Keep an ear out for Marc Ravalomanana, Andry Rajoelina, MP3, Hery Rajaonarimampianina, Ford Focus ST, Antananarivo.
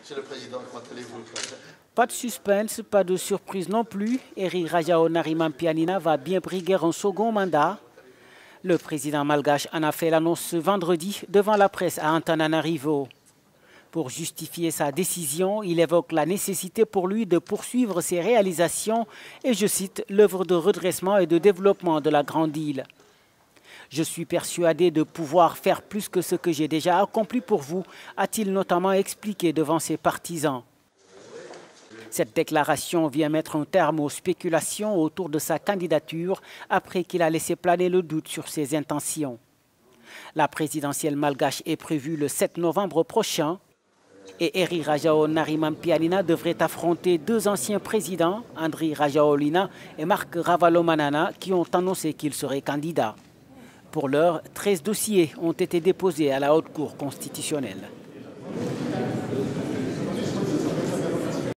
Monsieur le Président, comment allez-vous? Pas de suspense, pas de surprise non plus. Hery Rajaonarimampianina va bien briguer un second mandat. Le président malgache en a fait l'annonce ce vendredi devant la presse à Antananarivo. Pour justifier sa décision, il évoque la nécessité pour lui de poursuivre ses réalisations et, je cite, l'œuvre de redressement et de développement de la Grande Île. « Je suis persuadé de pouvoir faire plus que ce que j'ai déjà accompli pour vous », a-t-il notamment expliqué devant ses partisans. Cette déclaration vient mettre un terme aux spéculations autour de sa candidature après qu'il a laissé planer le doute sur ses intentions. La présidentielle malgache est prévue le 7 novembre prochain et Hery Rajaonarimampianina devrait affronter deux anciens présidents, Andry Rajoelina et Marc Ravalomanana, qui ont annoncé qu'ils seraient candidats. Pour l'heure, 13 dossiers ont été déposés à la Haute Cour constitutionnelle.